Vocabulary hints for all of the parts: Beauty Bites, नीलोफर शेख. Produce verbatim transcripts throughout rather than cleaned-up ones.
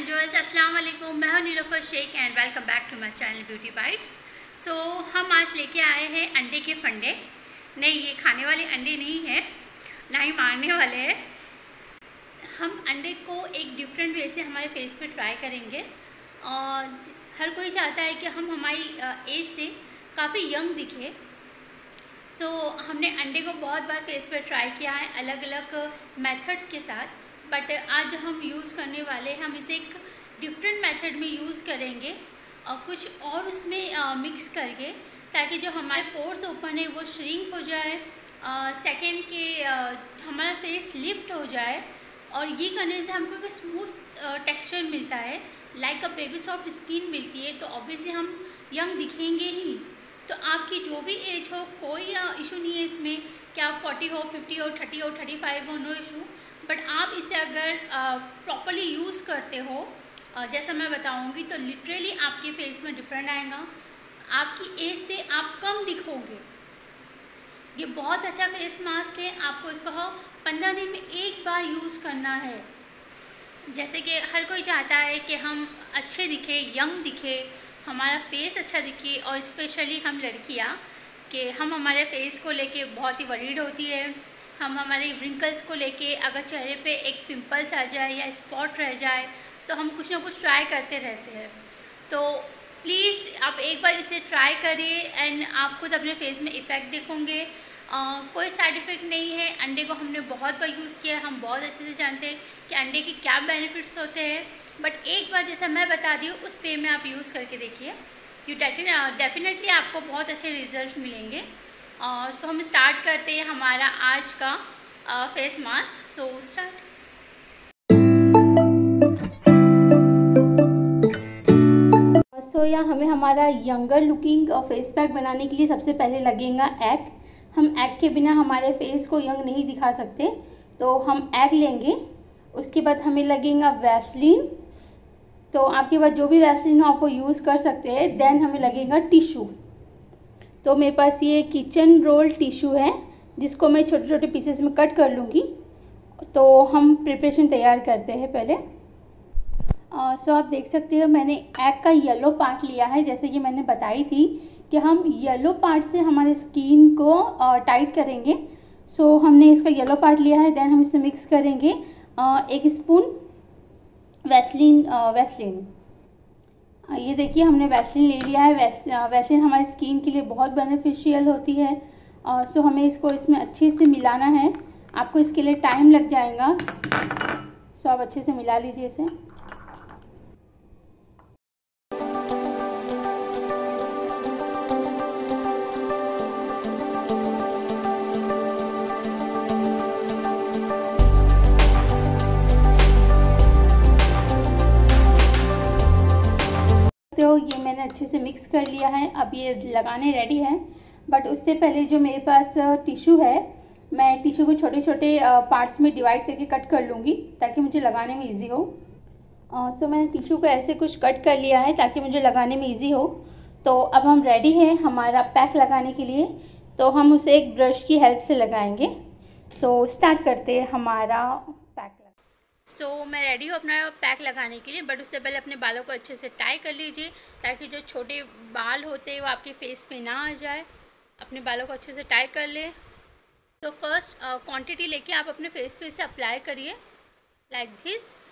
And Joyce, अस्सलाम वालेकुम। मैं हूं नीलोफर शेख and welcome back to my channel beauty bites. So हम आज लेके आए हैं अंडे के फंडे। नहीं, ये खाने वाले अंडे नहीं हैं, ना ही मारने वाले हैं। हम अंडे को एक डिफरेंट वे से हमारे फेस पे ट्राई करेंगे और हर कोई चाहता है कि हम हमारी एज से काफ़ी यंग दिखे। सो so, हमने अंडे को बहुत बार फेस पर ट्राई किया है अलग अलग मेथड्स के साथ, बट आज हम यूज़ करने वाले हैं, हम इसे एक डिफरेंट मेथड में यूज़ करेंगे और कुछ और उसमें आ, मिक्स करके, ताकि जो हमारे पोर्स ओपन है वो श्रिंक हो जाए, सेकंड के आ, हमारा फेस लिफ्ट हो जाए और ये करने से हमको एक स्मूथ टेक्सचर मिलता है, like a baby soft skin मिलती है। तो ऑब्वियसली हम यंग दिखेंगे ही। तो आपकी जो भी एज हो, कोई इशू नहीं है इसमें कि आप फोर्टी हो, फिफ्टी हो, थर्टी हो, थर्टी फाइव हो, नो इशू। बट आप इसे अगर प्रॉपर्ली यूज़ करते हो, आ, जैसा मैं बताऊंगी, तो लिटरली आपके फेस में डिफरेंट आएगा। आपकी एज से आप कम दिखोगे। ये बहुत अच्छा फेस मास्क है। आपको इसको पंद्रह दिन में एक बार यूज़ करना है। जैसे कि हर कोई चाहता है कि हम अच्छे दिखे, यंग दिखे, हमारा फेस अच्छा दिखे, और स्पेशली हम लड़कियाँ कि हम हमारे फेस को लेके बहुत ही वरीड होती है। हम हमारे रिंकल्स को लेके, अगर चेहरे पे एक पिंपल्स आ जाए या स्पॉट रह जाए, तो हम कुछ ना कुछ ट्राई करते रहते हैं। तो प्लीज़ आप एक बार इसे ट्राई करिए एंड आप खुद अपने फेस में इफ़ेक्ट देखोगे। आ, कोई साइड इफ़ेक्ट नहीं है। अंडे को हमने बहुत बार यूज़ किया है, हम बहुत अच्छे से जानते हैं कि अंडे के क्या बेनिफिट्स होते हैं। बट एक बार जैसा मैं बता दी हूँ, उस वे में आप यूज़ करके देखिए, यू डेफिनेटली आपको बहुत अच्छे रिजल्ट मिलेंगे। और सो हम स्टार्ट करते हैं हमारा आज का face mask. So start. So या हमें हमारा यंगर लुकिंग फेस पैक बनाने के लिए सबसे पहले लगेगा एग। हम एग के बिना हमारे फेस को यंग नहीं दिखा सकते, तो हम एग लेंगे। उसके बाद हमें लगेगा वैसलीन, तो आपके पास जो भी वैसलीन हो आप वो यूज़ कर सकते हैं। देन हमें लगेगा टिशू। तो मेरे पास ये किचन रोल टिशू है, जिसको मैं छोटे छोटे पीसेस में कट कर लूँगी। तो हम प्रिपरेशन तैयार करते हैं पहले। आ, सो आप देख सकते हो मैंने एग का येलो पार्ट लिया है, जैसे कि मैंने बताई थी कि हम येलो पार्ट से हमारे स्किन को आ, टाइट करेंगे। सो हमने इसका येलो पार्ट लिया है। देन हम इसे मिक्स करेंगे आ, एक स्पून वैसलीन। वैसलीन ये देखिए हमने वैसलीन ले लिया है। वैस वैसलीन हमारी स्किन के लिए बहुत बेनिफिशियल होती है। और सो हमें इसको इसमें अच्छे से मिलाना है। आपको इसके लिए टाइम लग जाएगा। सो आप अच्छे से मिला लीजिए इसे। ये मैंने अच्छे से मिक्स कर लिया है। अब ये लगाने रेडी है। बट उससे पहले जो मेरे पास टिशू है, मैं टिशू को छोटे छोटे पार्ट्स में डिवाइड करके कट कर लूँगी, ताकि मुझे लगाने में इजी हो। सो मैंने टिशू को ऐसे कुछ कट कर लिया है ताकि मुझे लगाने में इजी हो। तो अब हम रेडी हैं हमारा पैक लगाने के लिए। तो हम उसे एक ब्रश की हेल्प से लगाएंगे। तो स्टार्ट करते हैं हमारा पैक। सो so, मैं रेडी हूँ अपना पैक लगाने के लिए। बट उससे पहले अपने बालों को अच्छे से टाई कर लीजिए, ताकि जो छोटे बाल होते हैं वो आपके फेस पे ना आ जाए। अपने बालों को अच्छे से टाई कर ले। तो फर्स्ट क्वांटिटी लेके आप अपने फेस पे इसे अप्लाई करिए, लाइक दिस।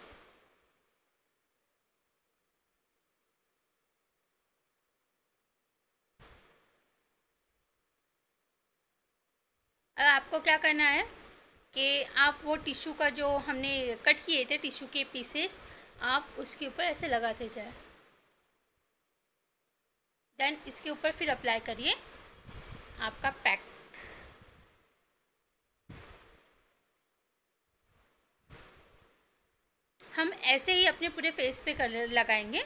आपको क्या करना है कि आप वो टिश्यू का जो हमने कट किए थे, टिश्यू के पीसेस, आप उसके ऊपर ऐसे लगाते जाए। देन इसके ऊपर फिर अप्लाई करिए आपका पैक। हम ऐसे ही अपने पूरे फेस पे कर लगाएंगे।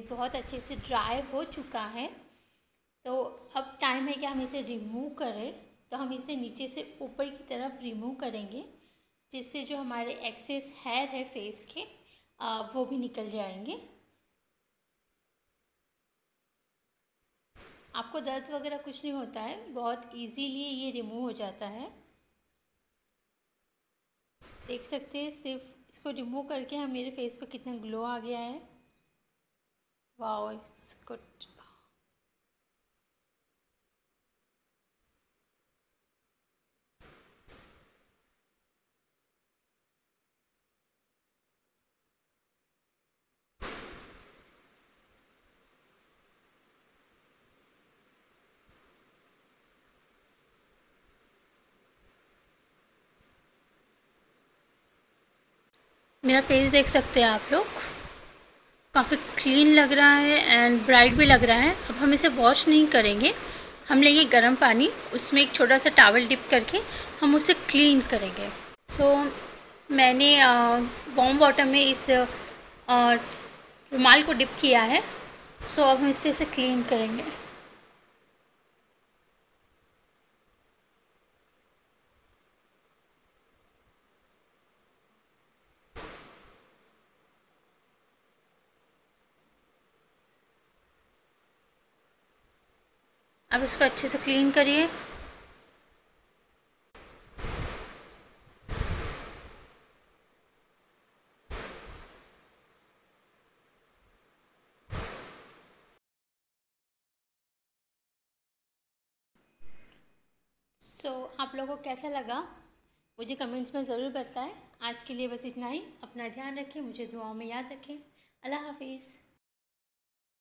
ये बहुत अच्छे से ड्राई हो चुका है। तो अब टाइम है कि हम इसे रिमूव करें। तो हम इसे नीचे से ऊपर की तरफ रिमूव करेंगे, जिससे जो हमारे एक्सेस हेयर है फेस के आ, वो भी निकल जाएंगे। आपको दर्द वगैरह कुछ नहीं होता है, बहुत इजीली ये रिमूव हो जाता है। देख सकते हैं, सिर्फ इसको रिमूव करके हम मेरे फेस पर कितना ग्लो आ गया है। Wow, it's good. मेरा फेस देख सकते हैं आप लोग, काफ़ी क्लीन लग रहा है एंड ब्राइट भी लग रहा है। अब हम इसे वॉश नहीं करेंगे, हम लेंगे गर्म पानी, उसमें एक छोटा सा टॉवल डिप करके हम उसे क्लीन करेंगे। सो so, मैंने वार्म वाटर में इस आ, रुमाल को डिप किया है। सो so, अब हम इससे इसे क्लीन करेंगे। अब इसको अच्छे से क्लीन करिए। सो so, आप लोगों को कैसा लगा मुझे कमेंट्स में ज़रूर बताएं। आज के लिए बस इतना ही। अपना ध्यान रखें, मुझे दुआओं में याद रखें। अल्लाह हाफिज़।